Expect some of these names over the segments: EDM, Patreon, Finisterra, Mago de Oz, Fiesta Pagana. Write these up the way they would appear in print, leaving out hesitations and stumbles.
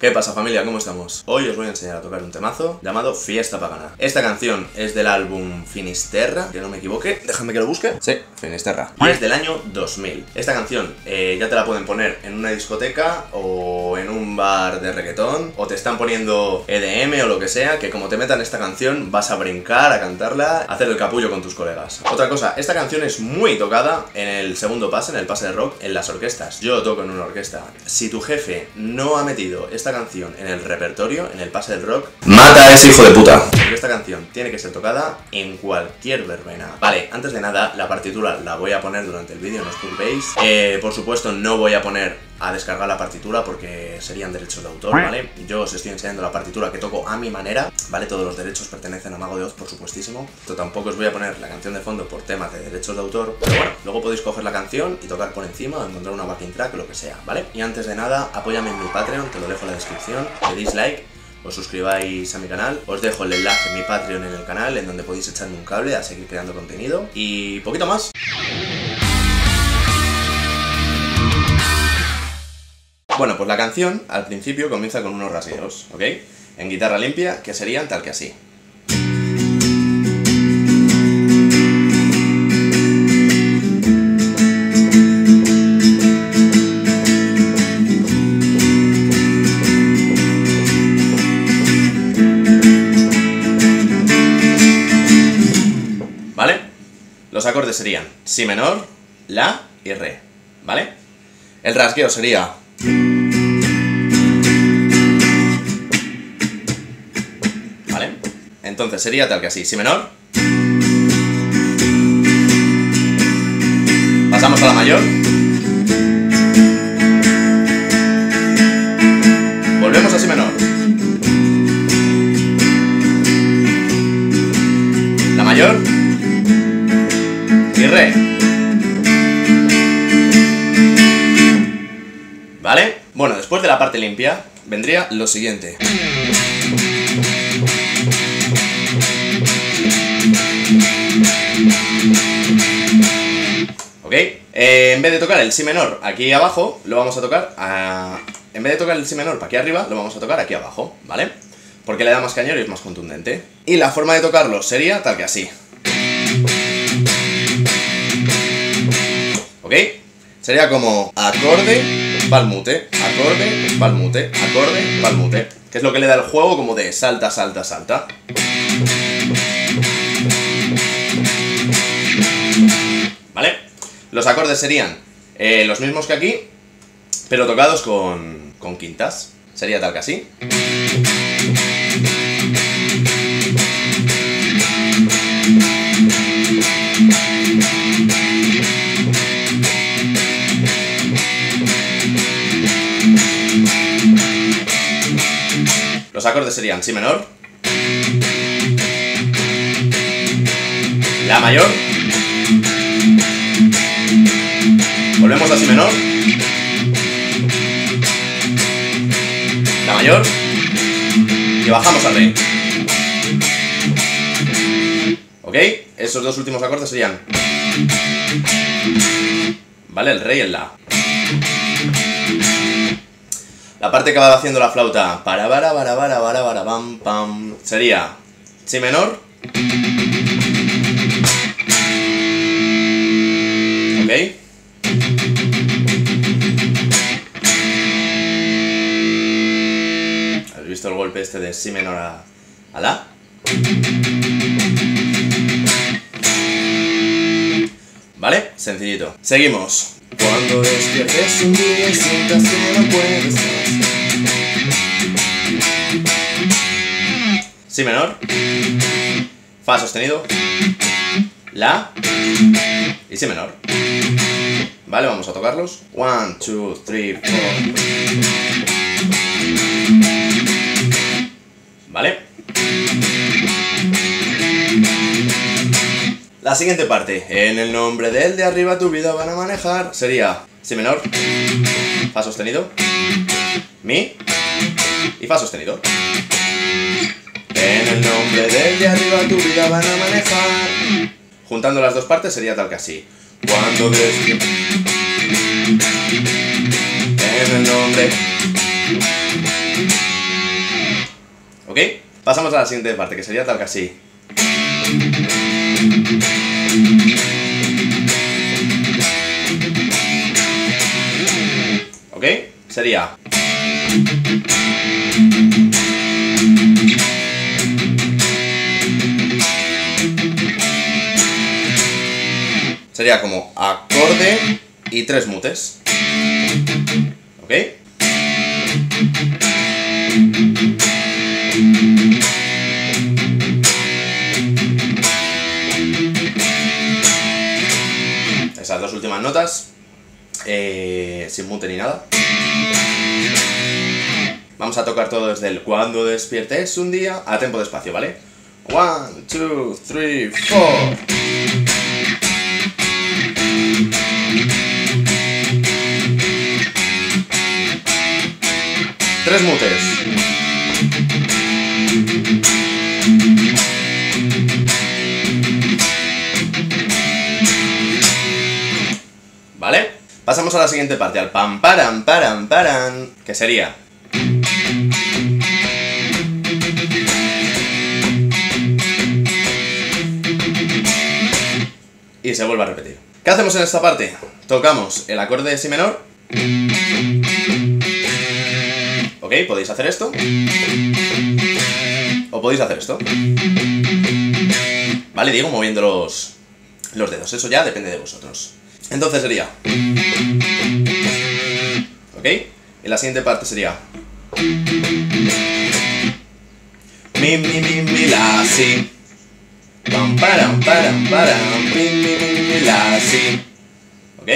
¿Qué pasa, familia? ¿Cómo estamos? Hoy os voy a enseñar a tocar un temazo llamado Fiesta Pagana. Esta canción es del álbum Finisterra, que no me equivoque, déjame que lo busque. Sí, Finisterra. Y es del año 2000. Esta canción ya te la pueden poner en una discoteca o en un bar de reggaetón, o te están poniendo EDM o lo que sea, que como te metan esta canción vas a brincar, a cantarla, a hacer el capullo con tus colegas. Otra cosa, esta canción es muy tocada en el segundo pase, en el pase de rock, en las orquestas. Yo toco en una orquesta. Si tu jefe no ha metido esta canción en el repertorio, en el pase del rock, mata a ese hijo de puta. Porque esta canción tiene que ser tocada en cualquier verbena. Vale, antes de nada, la partitura la voy a poner durante el vídeo, no os preocupéis. Por supuesto, no voy a poner a descargar la partitura porque serían derechos de autor, ¿vale? Yo os estoy enseñando la partitura que toco a mi manera, ¿vale? Todos los derechos pertenecen a Mago de Oz, por supuestísimo. Yo tampoco os voy a poner la canción de fondo por temas de derechos de autor, pero bueno, luego podéis coger la canción y tocar por encima, encontrar una backing track, lo que sea, ¿vale? Y antes de nada, apóyame en mi Patreon, que lo dejo en la descripción, le deis like, os suscribáis a mi canal, os dejo el enlace a mi Patreon en el canal, en donde podéis echarme un cable a seguir creando contenido y poquito más. Bueno, pues la canción al principio comienza con unos rasgueos, ¿ok? En guitarra limpia, que serían tal que así. ¿Vale? Los acordes serían si menor, la y re, ¿vale? El rasgueo sería... ¿Vale? Entonces sería tal que así, si menor, pasamos a la mayor, volvemos a si menor, la mayor y re. ¿Vale? Bueno, después de la parte limpia vendría lo siguiente. ¿Ok? En vez de tocar el si menor aquí abajo, lo vamos a tocar a... En vez de tocar el si menor para aquí arriba, lo vamos a tocar aquí abajo, ¿vale? Porque le da más cañón y es más contundente. Y la forma de tocarlo sería tal que así. ¿Ok? Sería como acorde... palmute, acorde, palmute, acorde, palmute, que es lo que le da el juego como de salta, salta, salta. ¿Vale? Los acordes serían los mismos que aquí, pero tocados con quintas. Sería tal que así. Los acordes serían si menor, la mayor, volvemos a si menor, la mayor y bajamos al re. ¿Ok? Esos dos últimos acordes serían, ¿vale? El re y el la. La parte que va haciendo la flauta, para bara bam pam, sería si menor, ¿ok? ¿Habéis visto el golpe este de si menor a la? ¿Vale? Sencillito. Seguimos. Cuando despiertes un día y sientas que no puedes más. Si menor, fa sostenido, la y si menor. Vale, vamos a tocarlos. 1, 2, 3, 4. Vale. La siguiente parte, en el nombre del de arriba tu vida van a manejar, sería si menor, fa sostenido, mi y fa sostenido. En el nombre del de arriba tu vida van a manejar. Juntando las dos partes sería tal que así. Cuando despiertes, en el nombre... ¿ok? Pasamos a la siguiente parte, que sería tal que así. ¿Ok? Sería... sería como acorde y tres mutes. ¿Ok? Esas dos últimas notas, sin mute ni nada. Vamos a tocar todo desde el cuando despiertes un día a tempo despacio, ¿vale? 1, 2, 3, 4. Tres mutes. ¿Vale? Pasamos a la siguiente parte, al pam, param, param, param, que sería... y se vuelve a repetir. ¿Qué hacemos en esta parte? Tocamos el acorde de si menor. Ok, podéis hacer esto. O podéis hacer esto. Vale, digo moviendo los dedos. Eso ya depende de vosotros. Entonces sería... ok, y la siguiente parte sería... mi, mi, mi, mi, la, si. Pam, param, param, param, mi, mi, mi, mi, la, si. ¿Ok?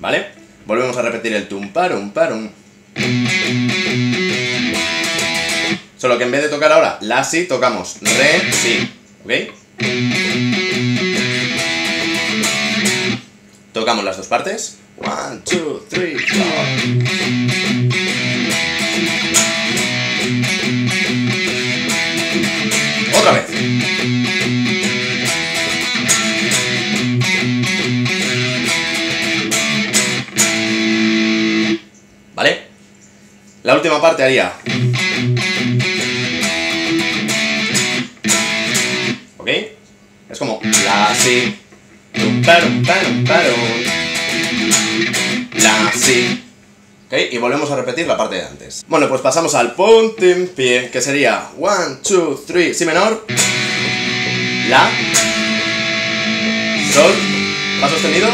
¿Vale? Volvemos a repetir el tum, parum, parum. Solo que en vez de tocar ahora la, si, tocamos re, si. ¿Ok? Tocamos las dos partes. 1, 2, 3, 4. Otra vez. ¿Vale? La última parte haría... ¿ok? Es como... la, si. La, si. ¿Ok? Y volvemos a repetir la parte de antes. Bueno, pues pasamos al punto en pie, que sería 1, 2, 3, si menor, la, sol, fa sostenido,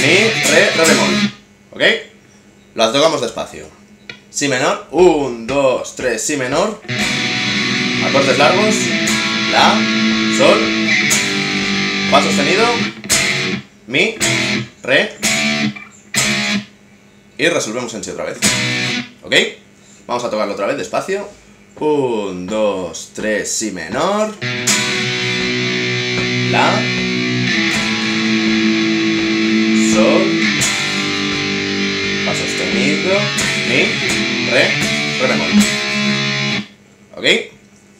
mi, re bemol. ¿Ok? Las tocamos despacio. Si menor, 1, 2, 3, si menor, acordes largos, la, sol, fa sostenido, mi, re. Y resolvemos en sí otra vez. ¿Ok? Vamos a tocarlo otra vez despacio. 1, 2, 3, si menor, la, sol, fa sostenido, mi, re bemol. ¿Ok?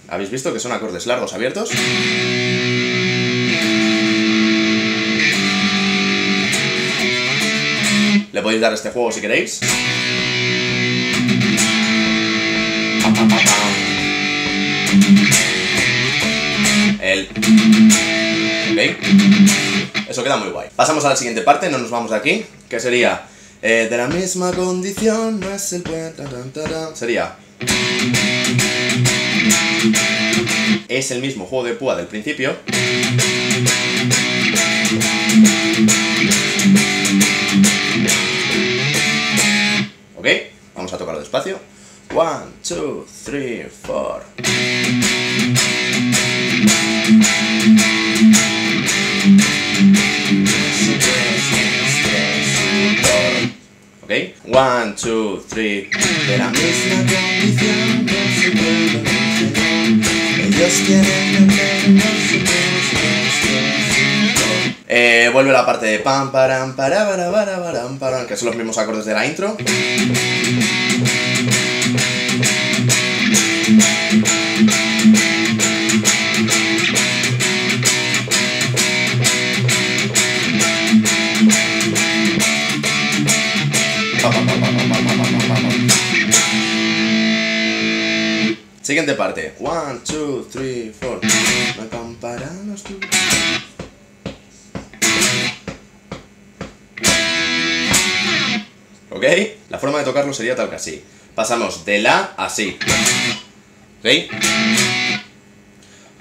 ¿Habéis visto que son acordes largos abiertos? Le podéis dar este juego si queréis. El... ¿ok? Eso queda muy guay. Pasamos a la siguiente parte, no nos vamos de aquí. Que sería... de la misma condición no es el buen... sería... es el mismo juego de púa del principio. ¿Ok? Vamos a tocarlo despacio. 1, 2, 3, 4. ¿Ok? 1, 2, 3. De la misma condición no se puede vencer. Ellos quieren que no se puede vencer. Vuelve la parte de pam, param, para, para, para, para, que son los mismos acordes de la intro. Siguiente parte. 1, 2, 3, 4. ¿Ok? La forma de tocarlo sería tal que así. Pasamos de la a si. ¿Ok?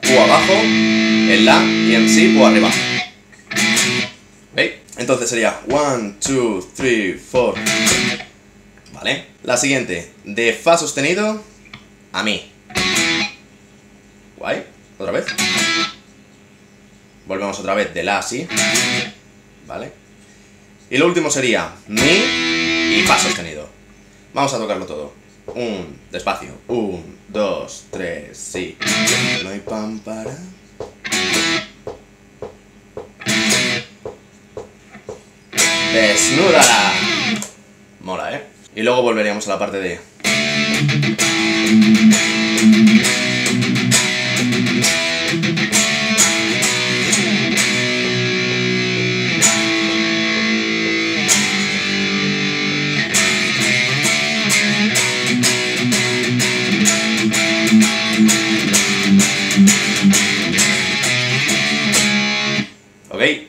Pu abajo, en la y en si, pu arriba. ¿Ok? Entonces sería 1, 2, 3, 4. ¿Vale? La siguiente, de fa sostenido a mi. Guay. Otra vez. Volvemos otra vez de la a si. ¿Vale? Y lo último sería mi y fa sostenido. Vamos a tocarlo todo. Un, despacio. 1, 2, 3, sí. No hay pan para. Desnúdala. Mola, ¿eh? Y luego volveríamos a la parte de.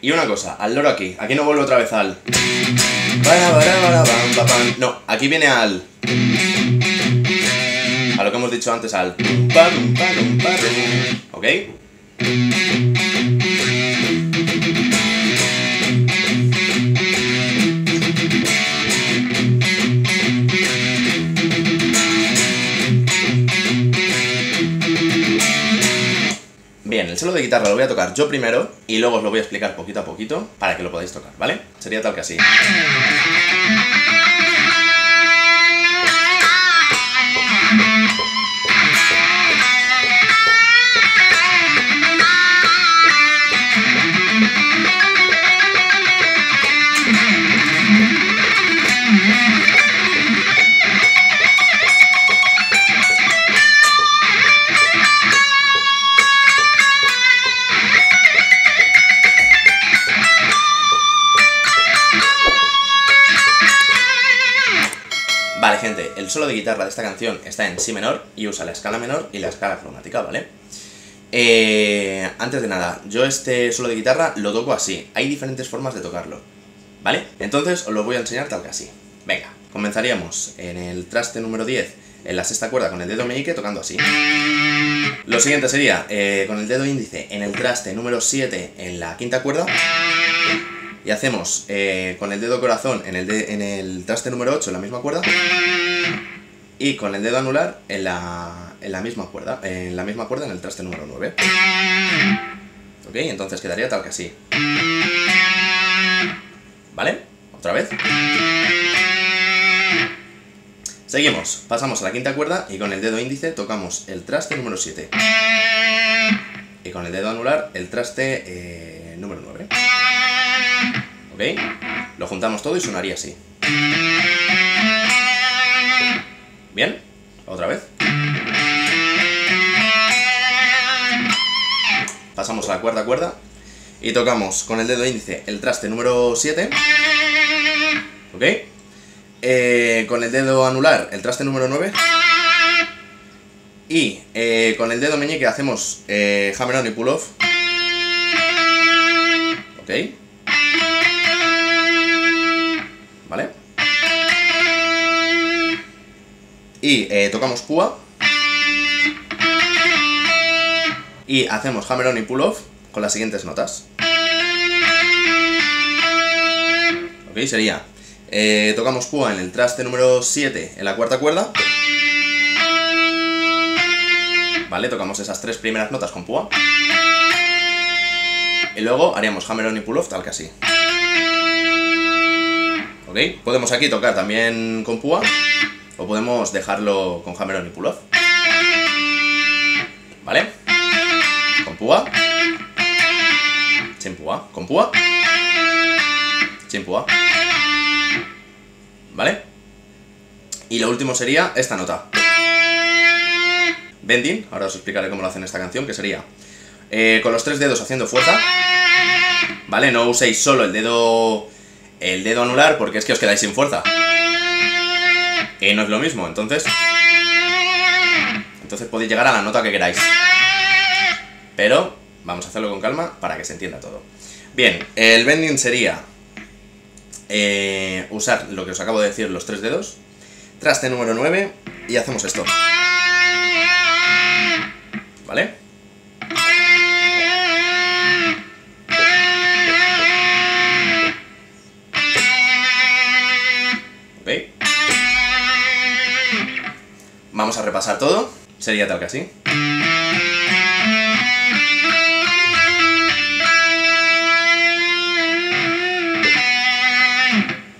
Y una cosa, al loro aquí, aquí no vuelvo otra vez al... No, aquí viene al... A lo que hemos dicho antes, al... ¿Ok? Bien, el solo de guitarra lo voy a tocar yo primero y luego os lo voy a explicar poquito a poquito para que lo podáis tocar, ¿vale? Sería tal que así. Vale, gente, el solo de guitarra de esta canción está en si menor y usa la escala menor y la escala cromática, ¿vale? Antes de nada, yo este solo de guitarra lo toco así. Hay diferentes formas de tocarlo, ¿vale? Entonces os lo voy a enseñar tal que así. Venga, comenzaríamos en el traste número 10, en la sexta cuerda con el dedo meñique tocando así. Lo siguiente sería con el dedo índice en el traste número 7 en la quinta cuerda. Y hacemos con el dedo corazón en el traste número 8 en la misma cuerda y con el dedo anular en la misma cuerda en el traste número 9. ¿Ok? Entonces quedaría tal que así. ¿Vale? Otra vez. Seguimos. Pasamos a la quinta cuerda y con el dedo índice tocamos el traste número 7. Y con el dedo anular el traste número 9. ¿Ok? Lo juntamos todo y sonaría así. ¿Bien? Otra vez. Pasamos a la cuarta cuerda y tocamos con el dedo índice el traste número 7. ¿Ok? Con el dedo anular el traste número 9. Y con el dedo meñique hacemos hammer on y pull off. ¿Ok? ¿Vale? Y tocamos púa. Y hacemos hammer on y pull off con las siguientes notas. Ok, sería tocamos púa en el traste número 7 en la cuarta cuerda. ¿Vale? Tocamos esas tres primeras notas con púa. Y luego haríamos hammer on y pull off tal que así. ¿Okay? Podemos aquí tocar también con púa o podemos dejarlo con hammer on y pull off. ¿Vale? Con púa. Sin púa. Con púa. Sin púa. ¿Vale? Y lo último sería esta nota. Bending. Ahora os explicaré cómo lo hacen esta canción, que sería con los tres dedos haciendo fuerza. ¿Vale? No uséis solo el dedo anular porque es que os quedáis sin fuerza. no es lo mismo, entonces podéis llegar a la nota que queráis. Pero vamos a hacerlo con calma para que se entienda todo. Bien, el bending sería usar lo que os acabo de decir, los tres dedos, traste número 9 y hacemos esto. ¿Vale? Okay. Vamos a repasar todo. Sería tal que así.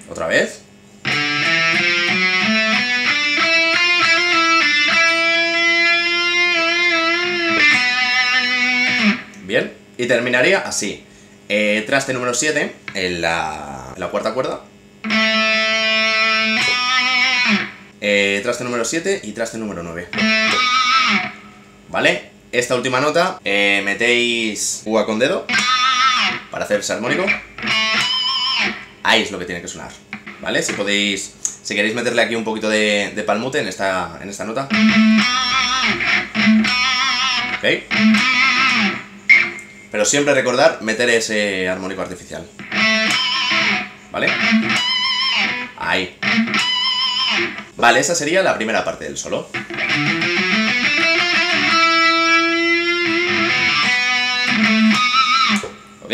Otra vez. Bien. Y terminaría así. Traste número 7 en la cuarta cuerda. Traste número 7 y traste número 9. ¿Vale? Esta última nota metéis uva con dedo para hacer ese armónico. Ahí es lo que tiene que sonar. ¿Vale? Si podéis, si queréis meterle aquí un poquito de palmute en esta nota. ¿Ok? Pero siempre recordar meter ese armónico artificial. ¿Vale? Ahí. Vale, esa sería la primera parte del solo. Ok,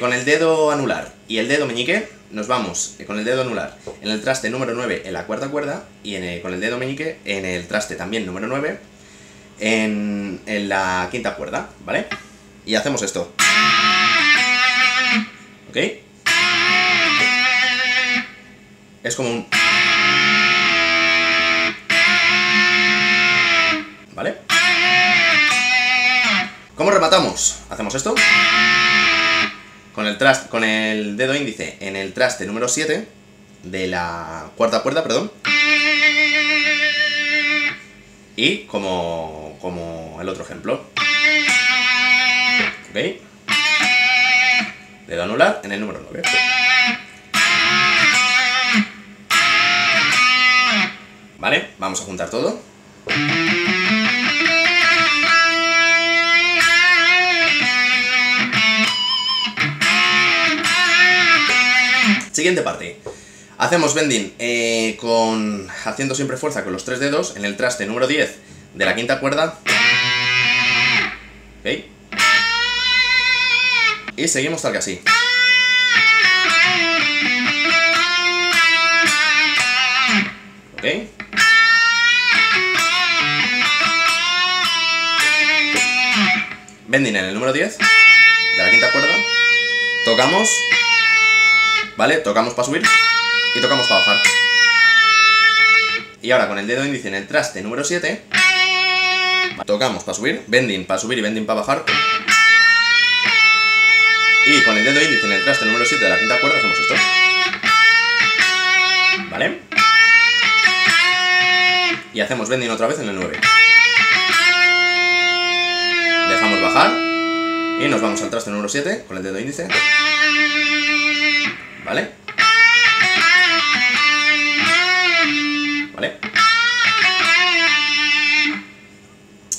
con el dedo anular y el dedo meñique nos vamos con el dedo anular en el traste número 9 en la cuarta cuerda y con el dedo meñique en el traste también número 9 en la quinta cuerda, ¿vale? Y hacemos esto. Ok. Es como un... ¿Vale? ¿Cómo rematamos? Hacemos esto. Con el dedo índice en el traste número 7 de la cuarta cuerda, perdón. Y como el otro ejemplo. ¿Ok? Dedo anular en el número 9. ¿Vale? Vamos a juntar todo. Siguiente parte. Hacemos bending haciendo siempre fuerza con los tres dedos en el traste número 10 de la quinta cuerda. ¿Ok? Y seguimos tal que así. ¿Ok? Bending en el número 10 de la quinta cuerda. Tocamos. ¿Vale? Tocamos para subir y tocamos para bajar. Y ahora con el dedo índice en el traste número 7, tocamos para subir, bending para subir y bending para bajar. Y con el dedo índice en el traste número 7 de la quinta cuerda hacemos esto. ¿Vale? Y hacemos bending otra vez en el 9. Dejamos bajar y nos vamos al traste número 7 con el dedo índice. ¿Vale? ¿Vale?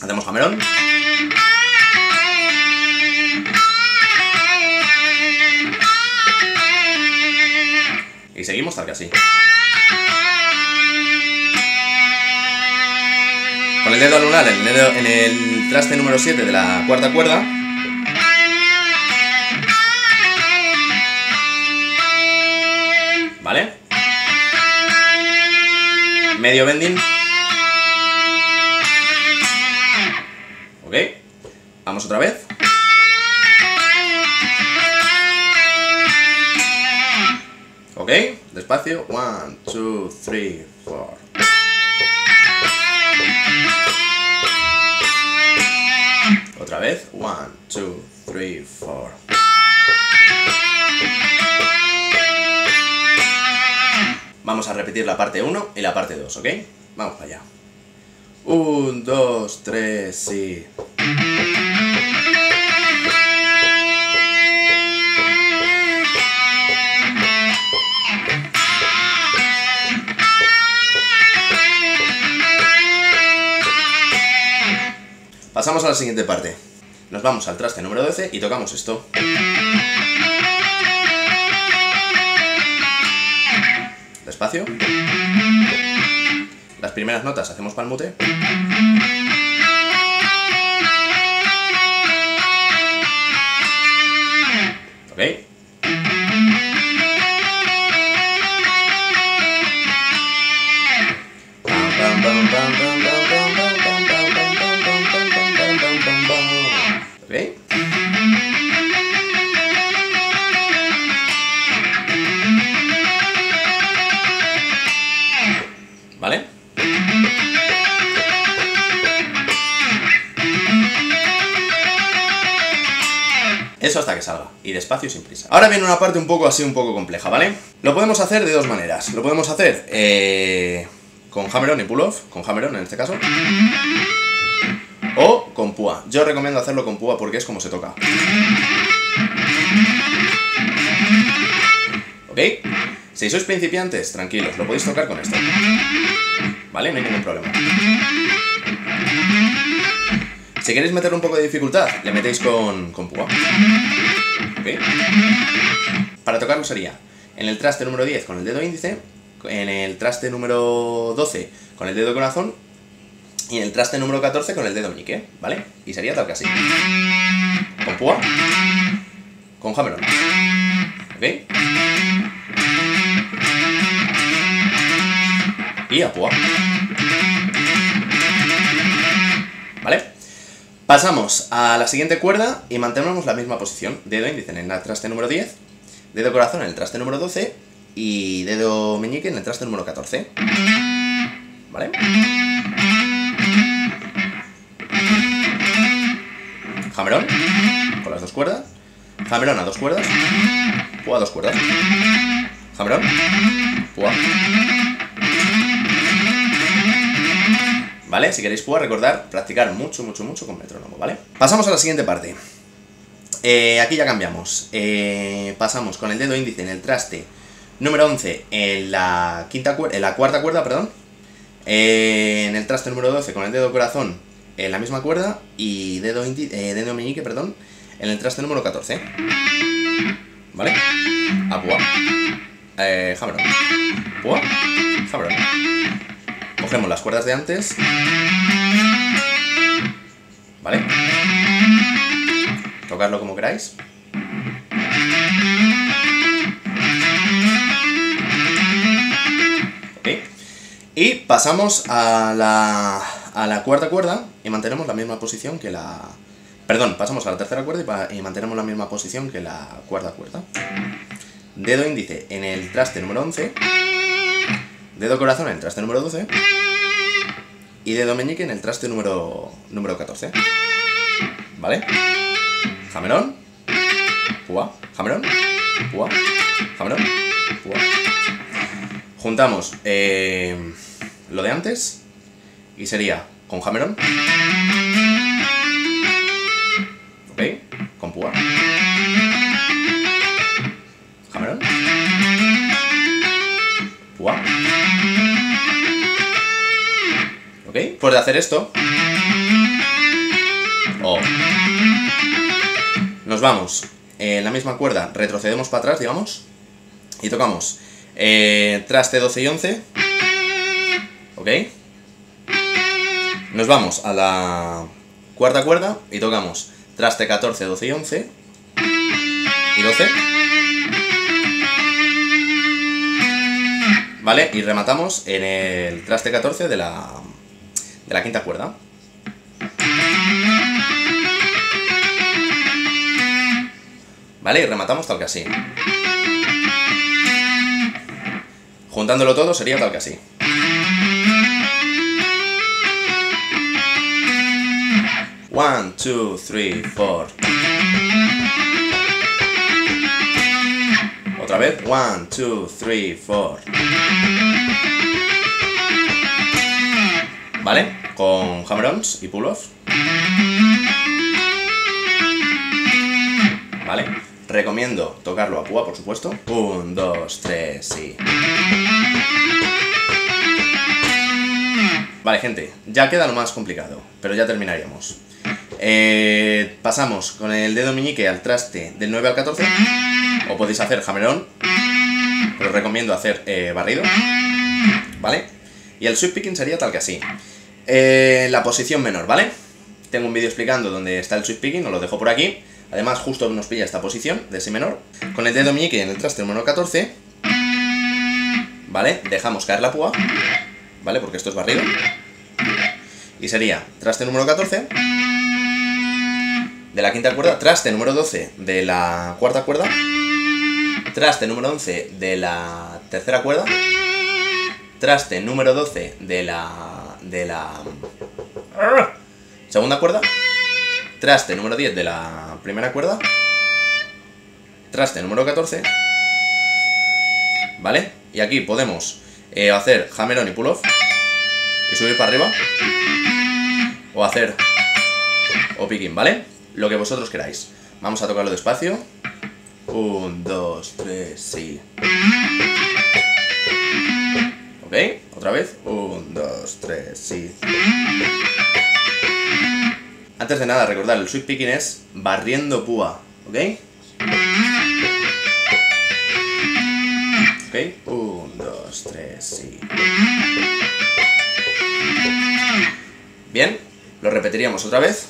Hacemos jamerón. Y seguimos tal que así. Con el dedo anular en el traste número 7 de la cuarta cuerda. ¿Vale? Medio bending. Ok. Vamos otra vez. Ok. Despacio. 1, 2, 3, 4. Otra vez. 1, 2, 3, 4. Vamos a repetir la parte 1 y la parte 2, ¿ok? Vamos para allá. 1, 2, 3 y... Pasamos a la siguiente parte. Nos vamos al traste número 12 y tocamos esto. Despacio. Las primeras notas hacemos palmute. Ok. Okay. ¿Vale? Eso hasta que salga, y despacio y sin prisa. Ahora viene una parte un poco así, un poco compleja, ¿vale? Lo podemos hacer de dos maneras. Lo podemos hacer con hammer-on y pull-off, con hammer-on en este caso, o con púa. Yo recomiendo hacerlo con púa porque es como se toca. ¿Ok? Si sois principiantes, tranquilos, lo podéis tocar con esto. ¿Vale? No hay ningún problema. Si queréis meter un poco de dificultad, le metéis con púa. ¿Ok? Para tocarlo sería en el traste número 10 con el dedo índice, en el traste número 12 con el dedo corazón y en el traste número 14 con el dedo meñique, ¿vale? Y sería tal que así. Con púa, con hammer-on. ¿Ok? Y a púa. ¿Vale? Pasamos a la siguiente cuerda y mantenemos la misma posición. Dedo índice en el traste número 10, dedo corazón en el traste número 12 y dedo meñique en el traste número 14. ¿Vale? Hammer-on con las dos cuerdas. Hammer-on a dos cuerdas. Púa a dos cuerdas. Hammer-on. Púa. ¿Vale? Si queréis púa, recordar practicar mucho, mucho, mucho con metrónomo, ¿vale? Pasamos a la siguiente parte. Aquí ya cambiamos. Pasamos con el dedo índice en el traste número 11 en la cuarta cuerda, perdón. En el traste número 12 con el dedo corazón en la misma cuerda y dedo meñique, perdón, en el traste número 14. ¿Vale? A púa. Hammer-on. Púa. Hammer-on. Cogemos las cuerdas de antes. ¿Vale? Tocadlo como queráis. Ok. Y pasamos a la cuarta cuerda y mantenemos la misma posición que la... Perdón, pasamos a la tercera cuerda y mantenemos la misma posición que la cuarta cuerda. Dedo índice en el traste número 11. Dedo corazón en el traste número 12 y dedo meñique en el traste número 14. ¿Vale? Hammer-on, púa, hammer-on, púa, hammer-on, púa. Juntamos lo de antes y sería con hammer-on. ¿Ok? Con púa. Hammer-on. Púa. Pues de hacer esto, nos vamos en la misma cuerda, retrocedemos para atrás, digamos, y tocamos traste 12 y 11, ok, nos vamos a la cuarta cuerda y tocamos traste 14, 12 y 11, y 12, vale, y rematamos en el traste 14 de la quinta cuerda. Vale, y rematamos tal que así. Juntándolo todo sería tal que así. One, two, three, four. Otra vez. One, two, three, four. ¿Vale? Con hammer-ons y pull-offs. ¿Vale? Recomiendo tocarlo a púa, por supuesto. 1, 2, 3 y... Vale, gente, ya queda lo más complicado, pero ya terminaríamos. Pasamos con el dedo meñique al traste del 9 al 14. O podéis hacer jamelón, pero os recomiendo hacer barrido, ¿vale? Y el sweep picking sería tal que así. La posición menor, ¿vale? Tengo un vídeo explicando dónde está el sweep picking, os lo dejo por aquí. Además, justo nos pilla esta posición de si menor. Con el dedo meñique en el traste del menor 14, ¿vale? Dejamos caer la púa, ¿vale? Porque esto es barrido. Y sería traste número 14 de la quinta cuerda, traste número 12 de la cuarta cuerda, traste número 11 de la tercera cuerda, traste número 12 de la segunda cuerda, traste número 10 de la primera cuerda, traste número 14, ¿vale? Y aquí podemos hacer hammer on y pull off y subir para arriba, o hacer o picking, ¿vale? Lo que vosotros queráis. Vamos a tocarlo despacio. 1, 2, 3, y... ¿ok? Otra vez. 1, 2, 3, y... Antes de nada, recordar, el sweep picking es barriendo púa, ¿ok? ¿Ok? 1, 2, 3, y... Bien, lo repetiríamos otra vez.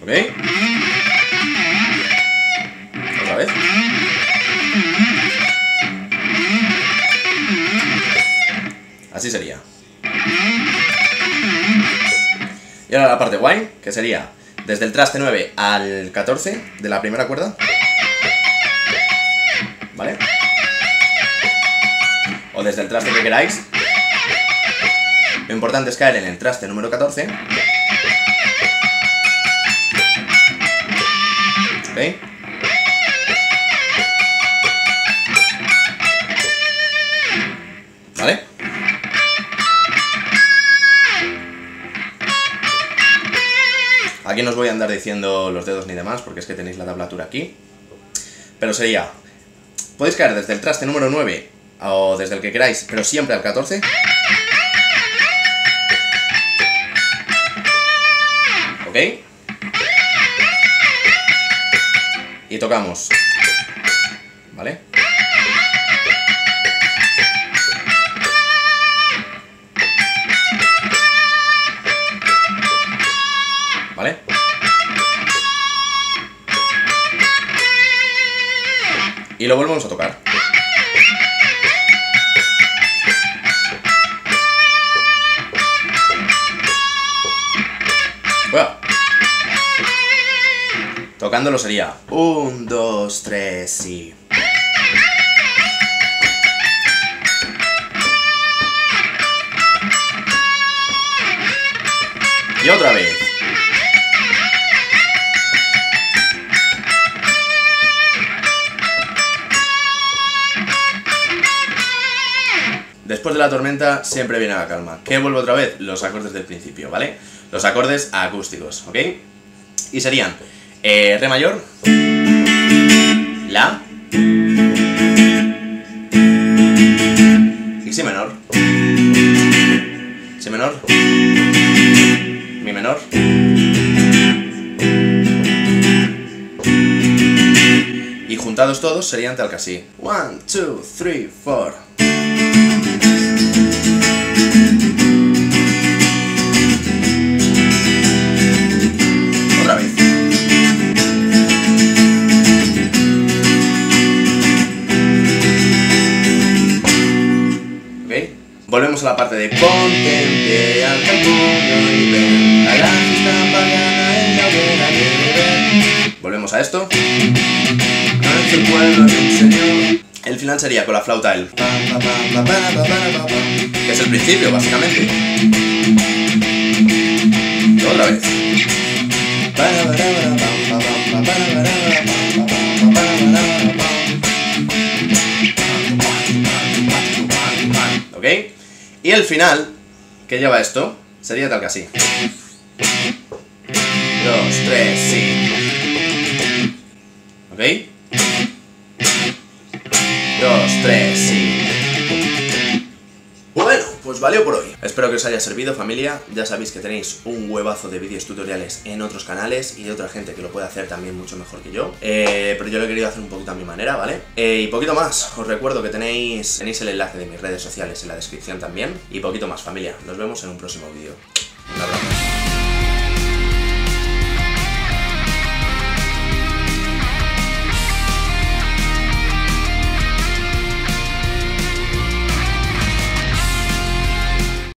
¿Ok? Otra vez. Así sería. Y ahora la parte guay, que sería desde el traste 9 al 14 de la primera cuerda, ¿vale? O desde el traste que queráis. Lo importante es caer en el traste número 14. ¿Ok? ¿Vale? Aquí no os voy a andar diciendo los dedos ni demás, porque es que tenéis la tablatura aquí. Pero sería... podéis caer desde el traste número 9 o desde el que queráis, pero siempre al 14. ¿Ok? Y tocamos, ¿vale? ¿Vale? Y lo volvemos a tocar. Bueno. Tocándolo sería 1, 2, 3 y... Y otra vez. Después de la tormenta siempre viene la calma. ¿Qué vuelvo otra vez? Los acordes del principio, ¿vale? Los acordes acústicos, ¿ok? Y serían re mayor, la y si menor, si menor, mi menor, y juntados todos serían tal que así. 1, 2, 3, 4. Volvemos a la parte de ponte en pie al capullo y ven la gran fiesta pagana en la hoguera que ven. Volvemos a esto. El final sería con la flauta el que es el principio, básicamente. Y otra vez. ¿Ok? Y el final, que lleva esto, sería tal que así. 2, 3, y... ¿ok? 1, 2, 3 y... Bueno, pues valió por hoy. Espero que os haya servido, familia. Ya sabéis que tenéis un huevazo de vídeos tutoriales en otros canales y de otra gente que lo puede hacer también mucho mejor que yo, pero yo lo he querido hacer un poquito a mi manera, ¿vale? Y poquito más. Os recuerdo que tenéis el enlace de mis redes sociales en la descripción también. Y poquito más, familia. Nos vemos en un próximo vídeo. Un abrazo.